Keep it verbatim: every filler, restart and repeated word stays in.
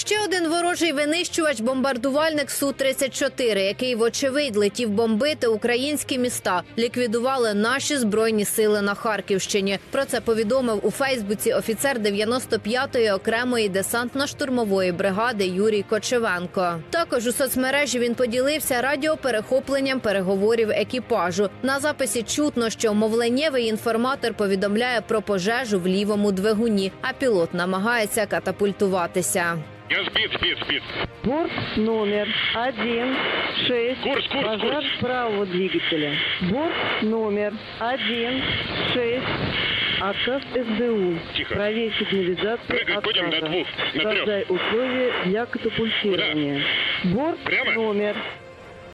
Ще один ворожий винищувач-бомбардувальник Су тридцять чотири, який вочевидь летів бомбити українські міста, ліквідували наші Збройні сили на Харківщині. Про це повідомив у Фейсбуці офіцер дев'яносто п'ятої окремої десантно-штурмової бригади Юрій Кочевенко. Також у соцмережі він поділився радіоперехопленням переговорів екіпажу. На записі чутно, що мовленнєвий інформатор повідомляє про пожежу в лівому двигуні, а пілот намагається катапультуватися. Я сбит, сбит, сбит. Борт номер один, шесть, курс, курс, пожар курс. Правого двигателя. Борт номер один, шесть, отказ СБУ. Тихо. Правее сигнализации отказа. Будем на двух, на трех. Создай условия для катапультирования. Куда? Борт Прямо? Номер